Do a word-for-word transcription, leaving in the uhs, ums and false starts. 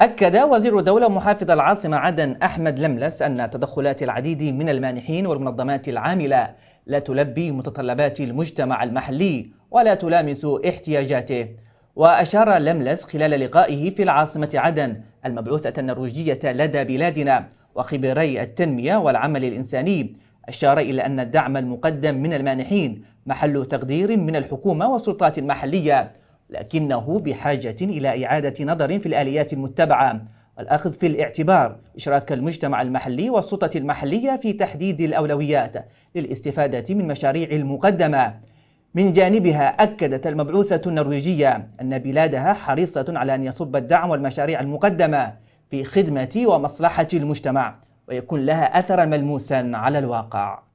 أكد وزير الدولة محافظ العاصمة عدن أحمد لملس أن تدخلات العديد من المانحين والمنظمات العاملة لا تلبي متطلبات المجتمع المحلي ولا تلامس احتياجاته. وأشار لملس خلال لقائه في العاصمة عدن المبعوثة النرويجية لدى بلادنا وخبيري التنمية والعمل الإنساني، أشار إلى أن الدعم المقدم من المانحين محل تقدير من الحكومة والسلطات المحلية، لكنه بحاجة إلى إعادة نظر في الآليات المتبعة والأخذ في الاعتبار إشراك المجتمع المحلي والسلطة المحلية في تحديد الأولويات للاستفادة من مشاريع المقدمة. من جانبها أكدت المبعوثة النرويجية أن بلادها حريصة على أن يصب الدعم والمشاريع المقدمة في خدمة ومصلحة المجتمع ويكون لها أثرا ملموسا على الواقع.